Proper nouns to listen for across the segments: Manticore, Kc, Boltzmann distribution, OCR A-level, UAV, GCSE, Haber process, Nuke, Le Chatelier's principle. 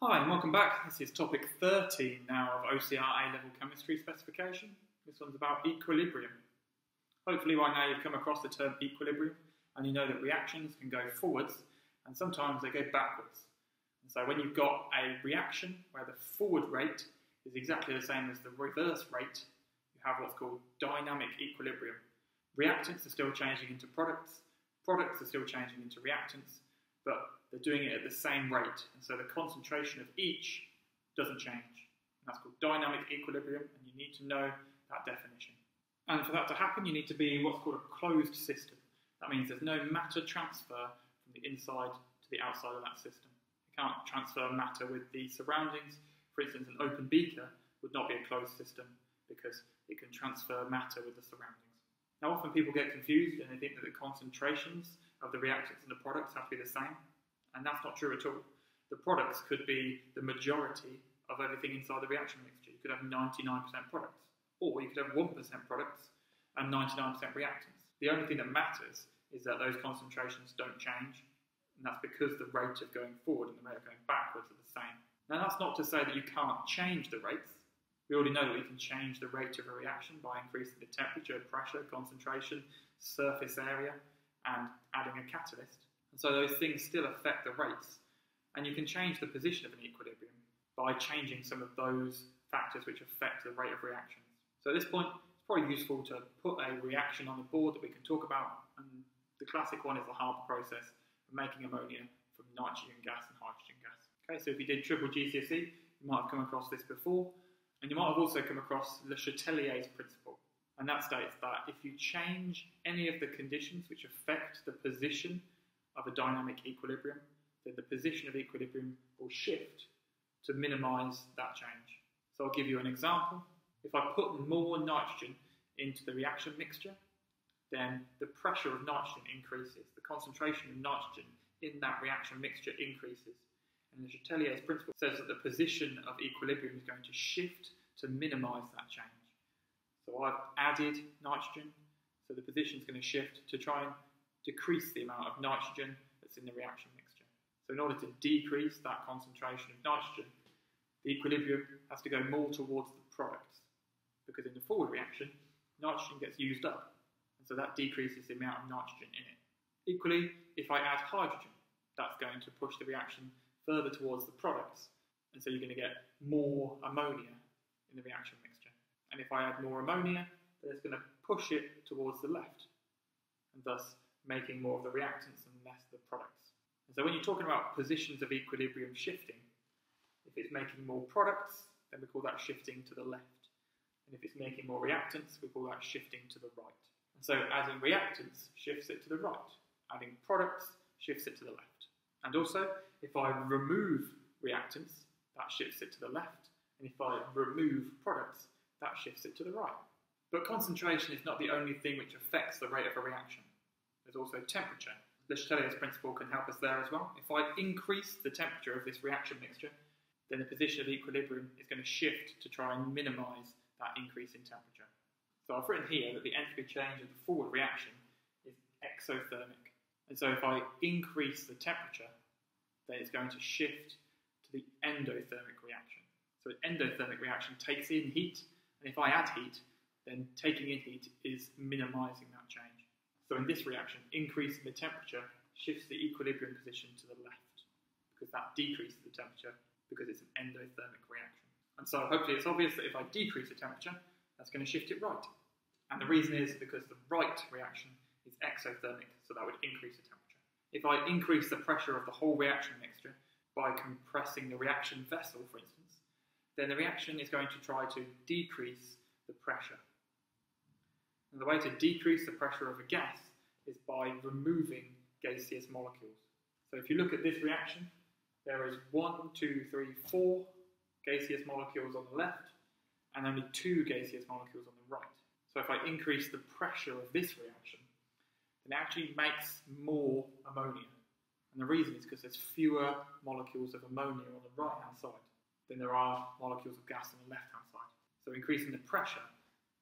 Hi and welcome back. This is topic 13 now of OCR A-level chemistry specification. This one's about equilibrium. Hopefully by now you've come across the term equilibrium and you know that reactions can go forwards and sometimes they go backwards. And so when you've got a reaction where the forward rate is exactly the same as the reverse rate, you have what's called dynamic equilibrium. Reactants are still changing into products, products are still changing into reactants, but they're doing it at the same rate, and so the concentration of each doesn't change. And that's called dynamic equilibrium, and you need to know that definition. And for that to happen, you need to be what's called a closed system. That means there's no matter transfer from the inside to the outside of that system. You can't transfer matter with the surroundings. For instance, an open beaker would not be a closed system because it can transfer matter with the surroundings. Now, often people get confused and they think that the concentrations of the reactants and the products have to be the same. And that's not true at all. The products could be the majority of everything inside the reaction mixture. You could have 99% products, or you could have 1% products and 99% reactants. The only thing that matters is that those concentrations don't change, and that's because the rate of going forward and the rate of going backwards are the same. Now, that's not to say that you can't change the rates. We already know that we can change the rate of a reaction by increasing the temperature, pressure, concentration, surface area, and adding a catalyst. And so those things still affect the rates, and you can change the position of an equilibrium by changing some of those factors which affect the rate of reactions. So at this point, it's probably useful to put a reaction on the board that we can talk about, and the classic one is the Haber process of making ammonia from nitrogen gas and hydrogen gas. Okay, so if you did triple GCSE, you might have come across this before, and you might have also come across Le Chatelier's principle, and that states that if you change any of the conditions which affect the position of a dynamic equilibrium, then the position of equilibrium will shift to minimise that change. So I'll give you an example. If I put more nitrogen into the reaction mixture, then the pressure of nitrogen increases, the concentration of nitrogen in that reaction mixture increases. And the Chatelier's principle says that the position of equilibrium is going to shift to minimise that change. So I've added nitrogen, so the position is going to shift to try and decrease the amount of nitrogen that's in the reaction mixture. So in order to decrease that concentration of nitrogen, the equilibrium has to go more towards the products, because in the forward reaction, nitrogen gets used up, and so that decreases the amount of nitrogen in it. Equally, if I add hydrogen, that's going to push the reaction further towards the products, and so you're going to get more ammonia in the reaction mixture. And if I add more ammonia, then it's going to push it towards the left, and thus making more of the reactants and less of the products. And so when you're talking about positions of equilibrium shifting, if it's making more products, then we call that shifting to the left. And if it's making more reactants, we call that shifting to the right. And so adding reactants shifts it to the right. Adding products shifts it to the left. And also, if I remove reactants, that shifts it to the left. And if I remove products, that shifts it to the right. But concentration is not the only thing which affects the rate of a reaction. There's also temperature. Le Chatelier's principle can help us there as well. If I increase the temperature of this reaction mixture, then the position of equilibrium is going to shift to try and minimise that increase in temperature. So I've written here that the entropy change of the forward reaction is exothermic. And so if I increase the temperature, then it's going to shift to the endothermic reaction. So an endothermic reaction takes in heat, and if I add heat, then taking in heat is minimising that change. So in this reaction, increasing the temperature shifts the equilibrium position to the left, because that decreases the temperature, because it's an endothermic reaction. And so hopefully it's obvious that if I decrease the temperature, that's going to shift it right. And the reason is because the right reaction is exothermic, so that would increase the temperature. If I increase the pressure of the whole reaction mixture by compressing the reaction vessel, for instance, then the reaction is going to try to decrease the pressure. And the way to decrease the pressure of a gas is by removing gaseous molecules. So if you look at this reaction, there is 4 gaseous molecules on the left and only 2 gaseous molecules on the right. So if I increase the pressure of this reaction, then it actually makes more ammonia. And the reason is because there's fewer molecules of ammonia on the right-hand side than there are molecules of gas on the left-hand side. So increasing the pressure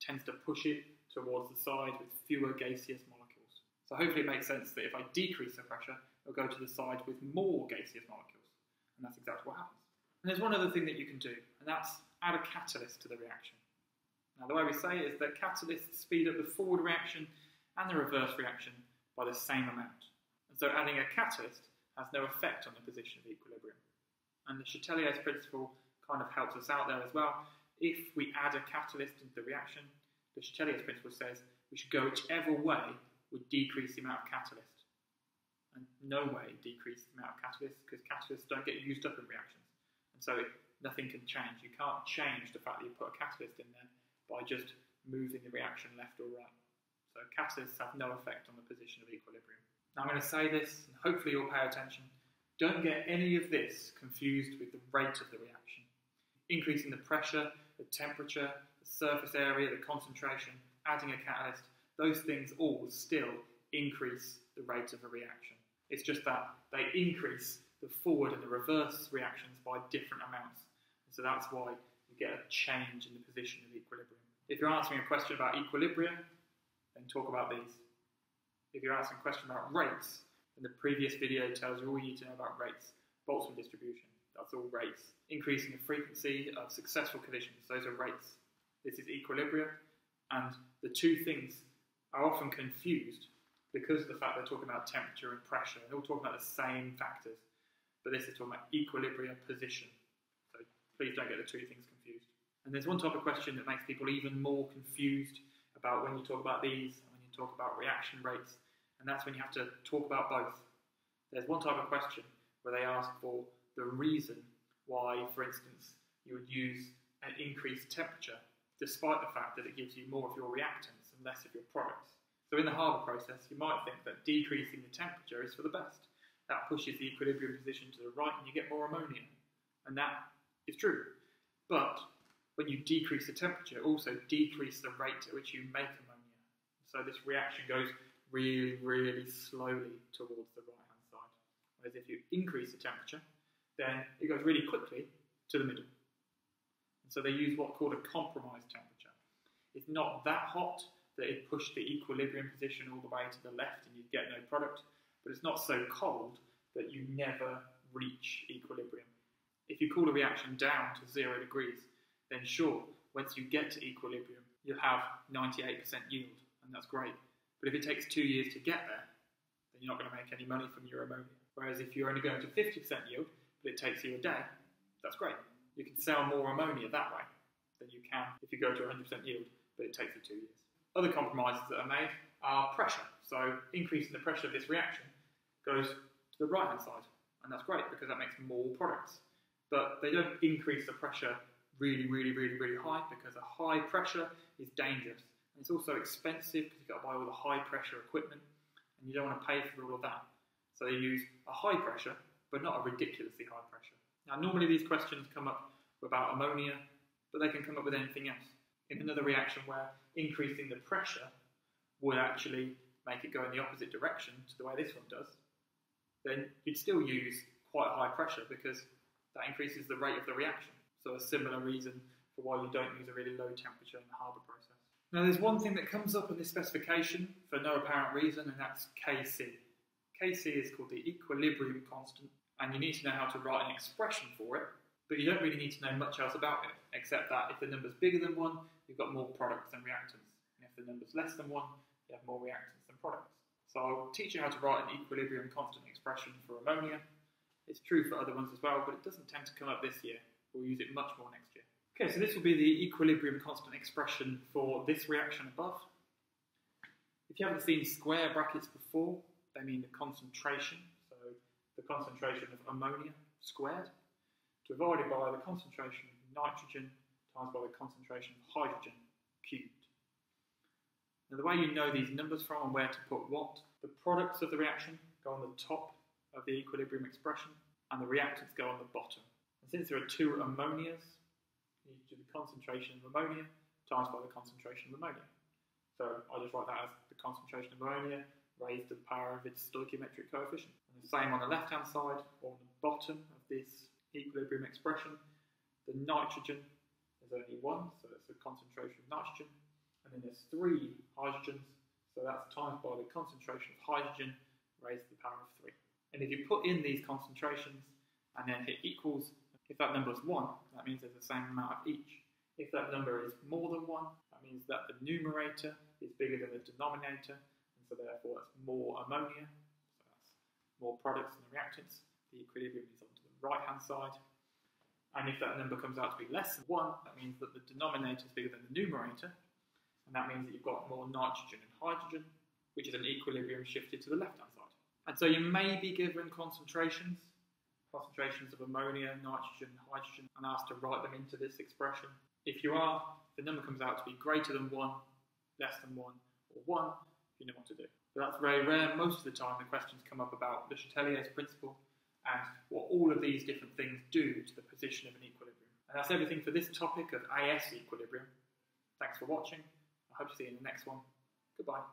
tends to push it towards the side with fewer gaseous molecules. So hopefully it makes sense that if I decrease the pressure, it'll go to the side with more gaseous molecules. And that's exactly what happens. And there's one other thing that you can do, and that's add a catalyst to the reaction. Now, the way we say it is that catalysts speed up the forward reaction and the reverse reaction by the same amount. And so adding a catalyst has no effect on the position of equilibrium. And the Chatelier's principle kind of helps us out there as well. If we add a catalyst into the reaction, the Chatelier's principle says we should go whichever way would decrease the amount of catalyst. And no way decrease the amount of catalyst, because catalysts don't get used up in reactions. And so nothing can change. You can't change the fact that you put a catalyst in there by just moving the reaction left or right. So catalysts have no effect on the position of equilibrium. Now I'm going to say this, and hopefully you'll pay attention. Don't get any of this confused with the rate of the reaction. Increasing the pressure, the temperature, the surface area, the concentration, adding a catalyst, those things all still increase the rate of a reaction. It's just that they increase the forward and the reverse reactions by different amounts. And so that's why you get a change in the position of equilibrium. If you're answering a question about equilibria, then talk about these. If you're asking a question about rates, then the previous video tells you all you need to know about rates. Boltzmann distribution, that's all rates. Increasing the frequency of successful collisions, those are rates. This is equilibria, and the two things are often confused because of the fact they're talking about temperature and pressure. They're all talking about the same factors, but this is talking about equilibria position. So please don't get the two things confused. And there's one type of question that makes people even more confused about when you talk about these and when you talk about reaction rates, and that's when you have to talk about both. There's one type of question where they ask for the reason why, for instance, you would use an increased temperature despite the fact that it gives you more of your reactants and less of your products. So in the Haber process, you might think that decreasing the temperature is for the best. That pushes the equilibrium position to the right and you get more ammonia. And that is true. But when you decrease the temperature, also decrease the rate at which you make ammonia. So this reaction goes really, really slowly towards the right-hand side. Whereas if you increase the temperature, then it goes really quickly to the middle. And so they use what's called a compromise temperature. It's not that hot that it pushed the equilibrium position all the way to the left and you get no product, but it's not so cold that you never reach equilibrium. If you cool a reaction down to 0 degrees, then sure, once you get to equilibrium, you'll have 98% yield, and that's great. But if it takes 2 years to get there, then you're not going to make any money from your ammonia. Whereas if you're only going to 50% yield, but it takes you a day, that's great. You can sell more ammonia that way than you can if you go to 100% yield, but it takes you 2 years. Other compromises that are made are pressure. So increasing the pressure of this reaction goes to the right-hand side, and that's great because that makes more products. But they don't increase the pressure really, really, really, really high, because a high pressure is dangerous. And it's also expensive because you've got to buy all the high-pressure equipment, and you don't want to pay for all of that. So they use a high pressure, but not a ridiculously high pressure. Now, normally these questions come up about ammonia, but they can come up with anything else. In another reaction where increasing the pressure would actually make it go in the opposite direction to the way this one does, then you'd still use quite high pressure because that increases the rate of the reaction. So a similar reason for why you don't use a really low temperature in the Haber process. Now, there's one thing that comes up in this specification for no apparent reason, and that's Kc. Kc is called the equilibrium constant, and you need to know how to write an expression for it, but you don't really need to know much else about it, except that if the number's bigger than 1, you've got more products than reactants. And if the number's less than 1, you have more reactants than products. So I'll teach you how to write an equilibrium constant expression for ammonia. It's true for other ones as well, but it doesn't tend to come up this year. We'll use it much more next year. Okay, so this will be the equilibrium constant expression for this reaction above. If you haven't seen square brackets before, they mean the concentration, so the concentration of ammonia squared, divided by the concentration of nitrogen times by the concentration of hydrogen cubed. Now, the way you know these numbers from and where to put what, the products of the reaction go on the top of the equilibrium expression, and the reactants go on the bottom. And since there are two ammonias, you need to do the concentration of ammonia times by the concentration of ammonia. So I just write that as the concentration of ammonia raised to the power of its stoichiometric coefficient. And the same on the left-hand side, or on the bottom of this equilibrium expression. The nitrogen is only 1, so it's the concentration of nitrogen. And then there's 3 hydrogens, so that's times by the concentration of hydrogen raised to the power of 3. And if you put in these concentrations and then hit equals, If that number is 1, that means there's the same amount of each. If that number is more than 1, that means that the numerator is bigger than the denominator, and so therefore it's more ammonia, so that's more products and reactants. The equilibrium is onto the right-hand side. And if that number comes out to be less than 1, that means that the denominator is bigger than the numerator, and that means that you've got more nitrogen and hydrogen, which is an equilibrium shifted to the left-hand side. And so you may be given concentrations of ammonia, nitrogen, hydrogen, and asked to write them into this expression. If you are, the number comes out to be greater than 1, less than 1, or 1, if you know what to do. But that's very rare. Most of the time the questions come up about Le Chatelier's principle and what all of these different things do to the position of an equilibrium. And that's everything for this topic of AS equilibrium. Thanks for watching. I hope to see you in the next one. Goodbye.